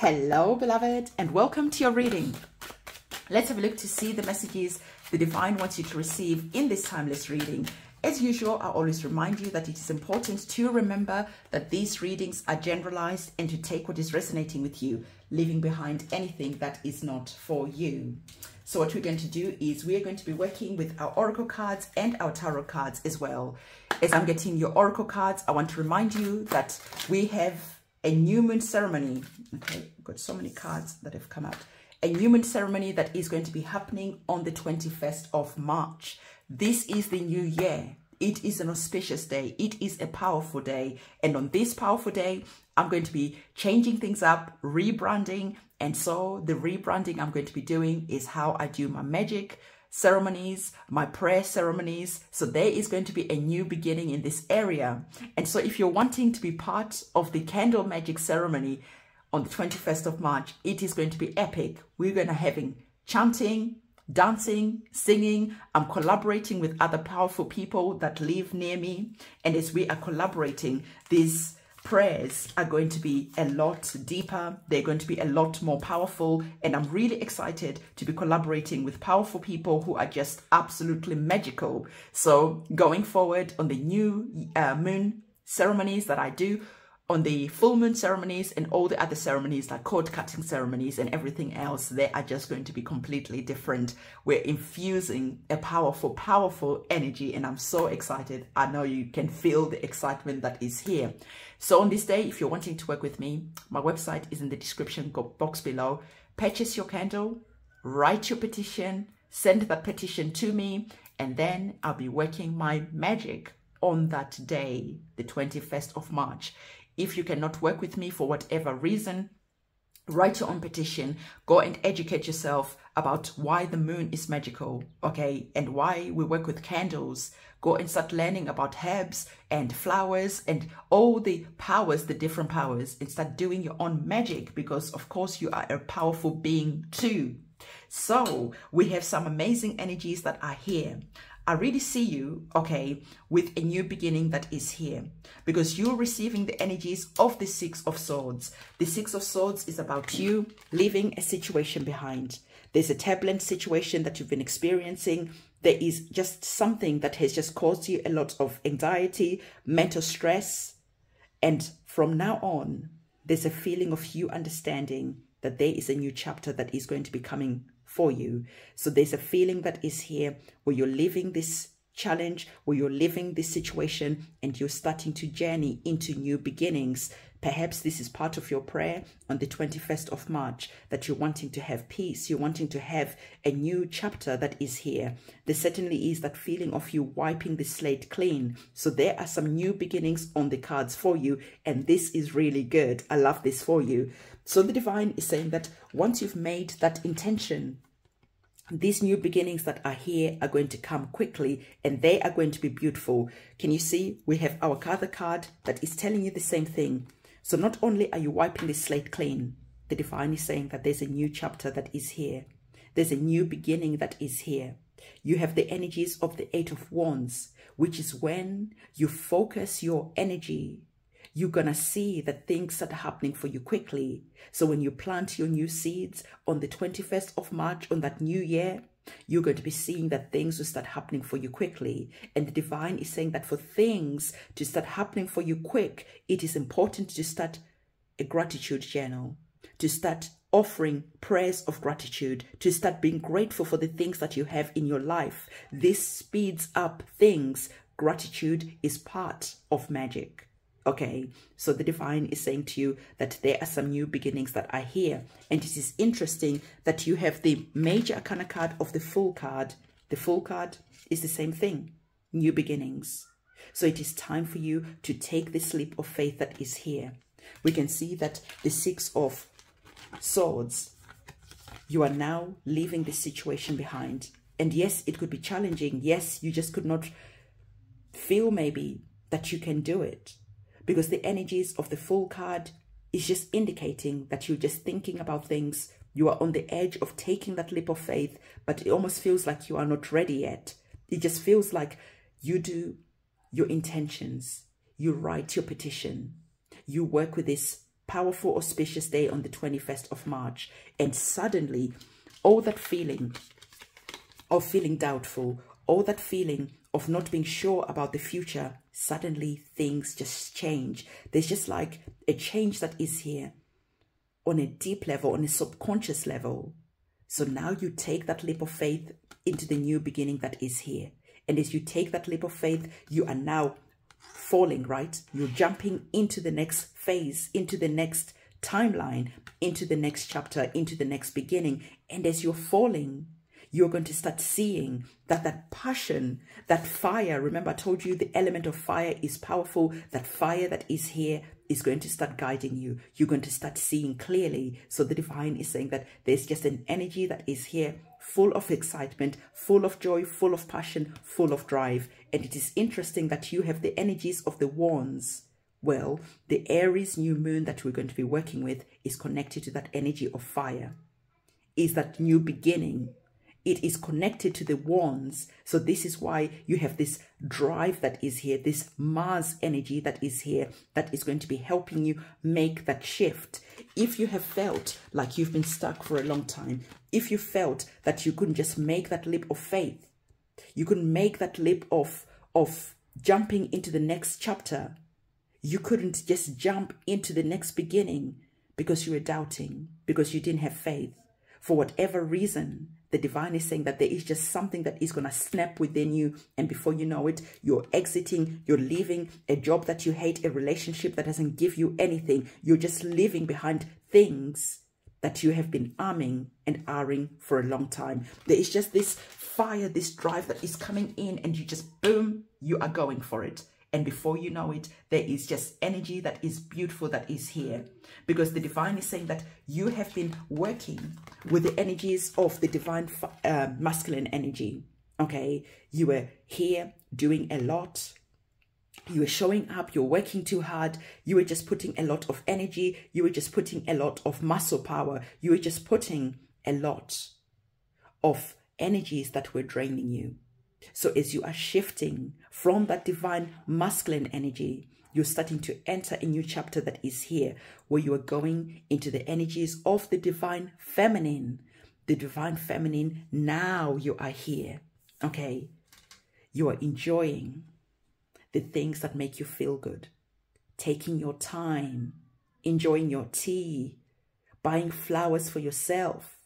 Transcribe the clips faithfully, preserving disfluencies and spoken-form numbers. Hello, beloved, and welcome to your reading. Let's have a look to see the messages the divine wants you to receive in this timeless reading. As usual, I always remind you that it is important to remember that these readings are generalized and to take what is resonating with you, leaving behind anything that is not for you. So what we're going to do is we are going to be working with our oracle cards and our tarot cards as well. As I'm getting your oracle cards, I want to remind you that we have a new moon ceremony. Okay, I've got so many cards that have come out. A new moon ceremony that is going to be happening on the twenty-first of March. This is the new year. It is an auspicious day. It is a powerful day. And on this powerful day, I'm going to be changing things up, rebranding. And so the rebranding I'm going to be doing is how I do my magic ceremonies, my prayer ceremonies. So there is going to be a new beginning in this area. And so if you're wanting to be part of the candle magic ceremony, on the twenty-first of March, it is going to be epic. We're going to have chanting, dancing, singing. I'm collaborating with other powerful people that live near me. And as we are collaborating, these prayers are going to be a lot deeper. They're going to be a lot more powerful. And I'm really excited to be collaborating with powerful people who are just absolutely magical. So going forward on the new uh, moon ceremonies that I do, on the full moon ceremonies and all the other ceremonies like cord cutting ceremonies and everything else, they are just going to be completely different. We're infusing a powerful, powerful energy, and I'm so excited. I know you can feel the excitement that is here. So on this day, if you're wanting to work with me, my website is in the description box below. Purchase your candle, write your petition, send that petition to me, and then I'll be working my magic on that day, the twenty-first of March. If you cannot work with me for whatever reason, write your own petition, go and educate yourself about why the moon is magical, okay, and why we work with candles. Go and start learning about herbs and flowers and all the powers, the different powers, and start doing your own magic because, of course, you are a powerful being too. So we have some amazing energies that are here. I really see you, okay, with a new beginning that is here because you're receiving the energies of the Six of Swords. The Six of Swords is about you leaving a situation behind. There's a turbulent situation that you've been experiencing. There is just something that has just caused you a lot of anxiety, mental stress. And from now on, there's a feeling of you understanding that there is a new chapter that is going to be coming for you. So there's a feeling that is here where you're leaving this challenge, where you're leaving this situation, and you're starting to journey into new beginnings. Perhaps this is part of your prayer on the twenty-first of March, that you're wanting to have peace, you're wanting to have a new chapter that is here. There certainly is that feeling of you wiping the slate clean. So there are some new beginnings on the cards for you, and this is really good. I love this for you. So the divine is saying that once you've made that intention, these new beginnings that are here are going to come quickly, and they are going to be beautiful. Can you see? We have our other card that is telling you the same thing. So not only are you wiping the slate clean, the divine is saying that there's a new chapter that is here. There's a new beginning that is here. You have the energies of the Eight of Wands, which is when you focus your energy, you're going to see that things that are happening for you quickly. So when you plant your new seeds on the twenty-first of March, on that new year, you're going to be seeing that things will start happening for you quickly. And the divine is saying that for things to start happening for you quick, it is important to start a gratitude journal, to start offering prayers of gratitude, to start being grateful for the things that you have in your life. This speeds up things. Gratitude is part of magic. Okay, so the divine is saying to you that there are some new beginnings that are here. And it is interesting that you have the major arcana card of the full card. The full card is the same thing, new beginnings. So it is time for you to take this leap of faith that is here. We can see that the Six of Swords, you are now leaving the situation behind. And yes, it could be challenging. Yes, you just could not feel maybe that you can do it, because the energies of the full card is just indicating that you're just thinking about things. You are on the edge of taking that leap of faith, but it almost feels like you are not ready yet. It just feels like you do your intentions, you write your petition, you work with this powerful, auspicious day on the twenty-first of March. And suddenly, all that feeling of feeling doubtful, all that feeling of not being sure about the future, suddenly things just change. There's just like a change that is here on a deep level, on a subconscious level. So now you take that leap of faith into the new beginning that is here. And as you take that leap of faith, you are now falling, right? You're jumping into the next phase, into the next timeline, into the next chapter, into the next beginning. And as you're falling, you're going to start seeing that that passion, that fire, remember I told you the element of fire is powerful, that fire that is here is going to start guiding you. You're going to start seeing clearly. So the divine is saying that there's just an energy that is here, full of excitement, full of joy, full of passion, full of drive. And it is interesting that you have the energies of the wands. Well, the Aries new moon that we're going to be working with is connected to that energy of fire, is that new beginning. It is connected to the wands. So this is why you have this drive that is here, this Mars energy that is here, that is going to be helping you make that shift. If you have felt like you've been stuck for a long time, if you felt that you couldn't just make that leap of faith, you couldn't make that leap of, of jumping into the next chapter, you couldn't just jump into the next beginning because you were doubting, because you didn't have faith, for whatever reason, the divine is saying that there is just something that is going to snap within you. And before you know it, you're exiting, you're leaving a job that you hate, a relationship that doesn't give you anything. You're just leaving behind things that you have been arming and arming for a long time. There is just this fire, this drive that is coming in and you just, boom, you are going for it. And before you know it, there is just energy that is beautiful that is here. Because the divine is saying that you have been working with the energies of the divine uh, masculine energy. Okay, you were here doing a lot. You were showing up, you're working too hard. You were just putting a lot of energy. You were just putting a lot of muscle power. You were just putting a lot of energies that were draining you. So as you are shifting from that divine masculine energy, you're starting to enter a new chapter that is here, where you are going into the energies of the divine feminine. The divine feminine, now you are here, okay? You are enjoying the things that make you feel good, taking your time, enjoying your tea, buying flowers for yourself.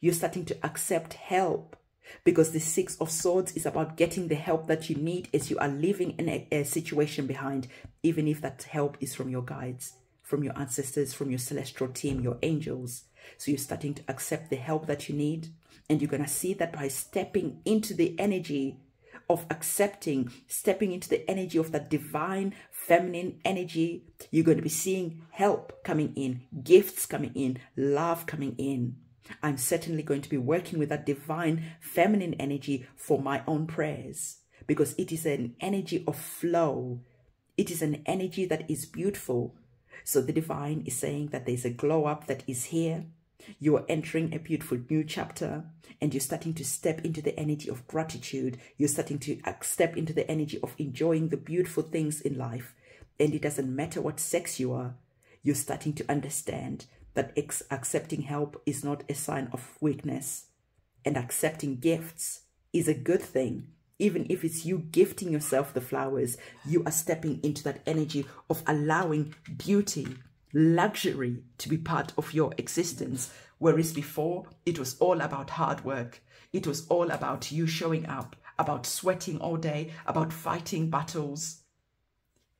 You're starting to accept help, because the Six of Swords is about getting the help that you need as you are leaving in a, a situation behind, even if that help is from your guides, from your ancestors, from your celestial team, your angels. So you're starting to accept the help that you need. And you're going to see that by stepping into the energy of accepting, stepping into the energy of that divine feminine energy, you're going to be seeing help coming in, gifts coming in, love coming in. I'm certainly going to be working with that divine feminine energy for my own prayers, because it is an energy of flow. It is an energy that is beautiful. So the divine is saying that there's a glow up that is here. You are entering a beautiful new chapter and you're starting to step into the energy of gratitude. You're starting to step into the energy of enjoying the beautiful things in life. And it doesn't matter what sex you are, you're starting to understand that accepting help is not a sign of weakness, and accepting gifts is a good thing. Even if it's you gifting yourself the flowers, you are stepping into that energy of allowing beauty, luxury to be part of your existence. Whereas before, it was all about hard work. It was all about you showing up, about sweating all day, about fighting battles.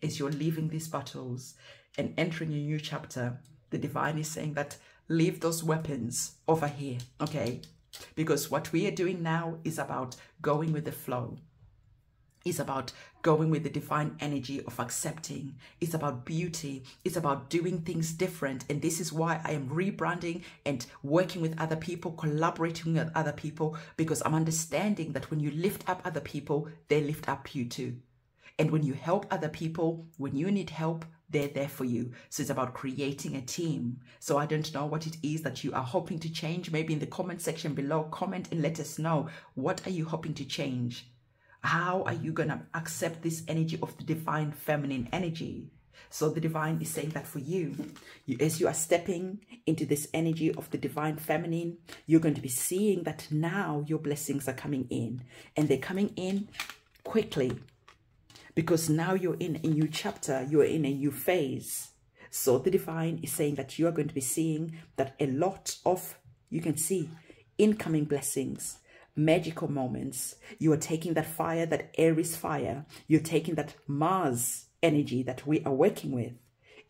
As you're leaving these battles and entering a new chapter, the divine is saying that leave those weapons over here, okay? Because what we are doing now is about going with the flow. It's about going with the divine energy of accepting. It's about beauty. It's about doing things different. And this is why I am rebranding and working with other people, collaborating with other people, because I'm understanding that when you lift up other people, they lift up you too. And when you help other people, when you need help, they're there for you. So it's about creating a team. So I don't know what it is that you are hoping to change. Maybe in the comment section below, comment and let us know. What are you hoping to change? How are you going to accept this energy of the divine feminine energy? So the divine is saying that for you, you, as you are stepping into this energy of the divine feminine, you're going to be seeing that now your blessings are coming in, and they're coming in quickly, because now you're in a new chapter, you're in a new phase. So the divine is saying that you are going to be seeing that a lot of, you can see, incoming blessings, magical moments. You are taking that fire, that Aries fire, you're taking that Mars energy that we are working with,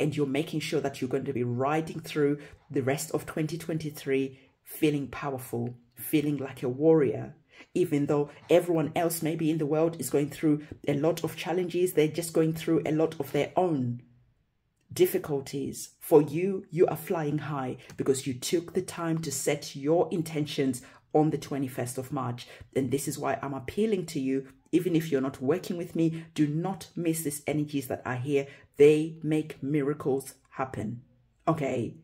and you're making sure that you're going to be riding through the rest of twenty twenty-three feeling powerful, feeling like a warrior. Even though everyone else maybe in the world is going through a lot of challenges, they're just going through a lot of their own difficulties. For you, you are flying high because you took the time to set your intentions on the twenty-first of March. And this is why I'm appealing to you, even if you're not working with me, do not miss these energies that are here. They make miracles happen. Okay.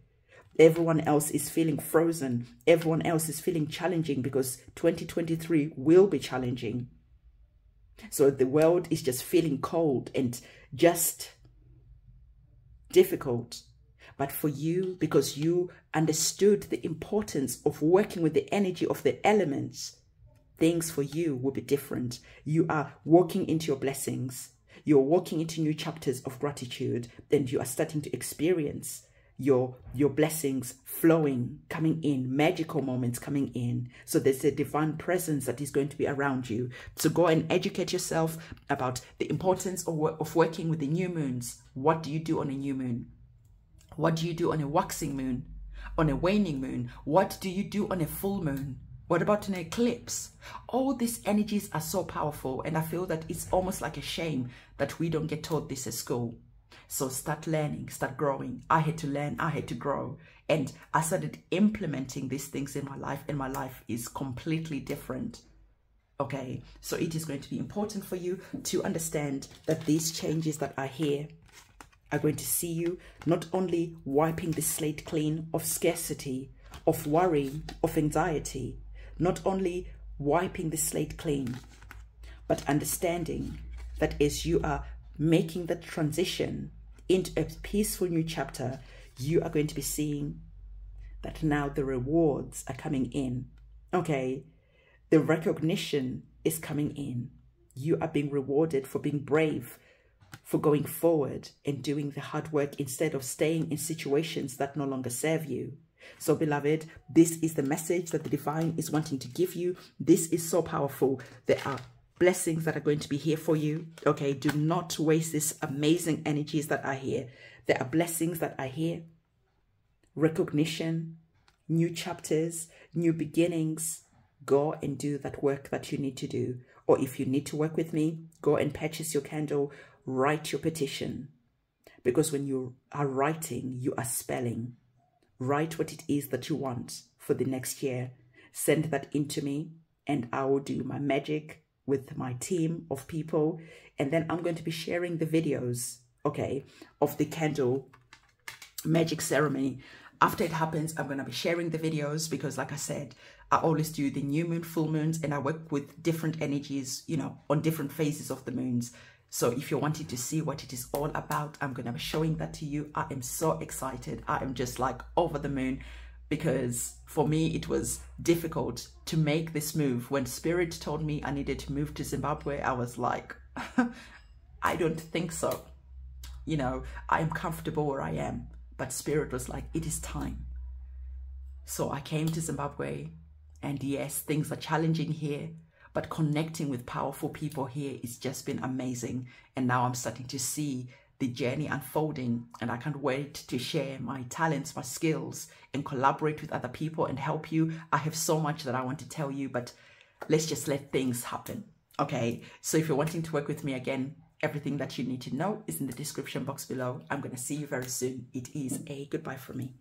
Everyone else is feeling frozen. Everyone else is feeling challenging because twenty twenty-three will be challenging. So the world is just feeling cold and just difficult. But for you, because you understood the importance of working with the energy of the elements, things for you will be different. You are walking into your blessings. You're walking into new chapters of gratitude, and you are starting to experience your your blessings flowing, coming in, magical moments coming in. So there's a divine presence that is going to be around you. So go and educate yourself about the importance of, of working with the new moons. What do you do on a new moon? What do you do on a waxing moon? On a waning moon? What do you do on a full moon? What about an eclipse? All these energies are so powerful, and I feel that it's almost like a shame that we don't get taught this at school. So start learning, start growing. I had to learn, I had to grow. And I started implementing these things in my life, and my life is completely different. Okay, so it is going to be important for you to understand that these changes that are here are going to see you not only wiping the slate clean of scarcity, of worry, of anxiety, not only wiping the slate clean, but understanding that as you are making the transition into a peaceful new chapter, you are going to be seeing that now the rewards are coming in. Okay, the recognition is coming in. You are being rewarded for being brave, for going forward and doing the hard work instead of staying in situations that no longer serve you. So beloved, this is the message that the divine is wanting to give you. This is so powerful. There are blessings that are going to be here for you. Okay, do not waste these amazing energies that are here. There are blessings that are here. Recognition, new chapters, new beginnings. Go and do that work that you need to do. Or if you need to work with me, go and purchase your candle, write your petition. Because when you are writing, you are spelling. Write what it is that you want for the next year. Send that in to me, and I will do my magic with my team of people. And then I'm going to be sharing the videos, okay, of the candle magic ceremony. After it happens, I'm going to be sharing the videos because, like I said, I always do the new moon, full moons, and I work with different energies, you know, on different phases of the moons. So if you're wanting to see what it is all about, I'm going to be showing that to you. I am so excited. I am just like over the moon, because for me, it was difficult to make this move. When Spirit told me I needed to move to Zimbabwe, I was like, I don't think so. You know, I am comfortable where I am. But Spirit was like, it is time. So I came to Zimbabwe, and yes, things are challenging here, but connecting with powerful people here has just been amazing. And now I'm starting to see the journey unfolding, and I can't wait to share my talents, my skills, and collaborate with other people and help you. I have so much that I want to tell you, but let's just let things happen. Okay, so if you're wanting to work with me again, everything that you need to know is in the description box below. I'm going to see you very soon. It is a goodbye from me.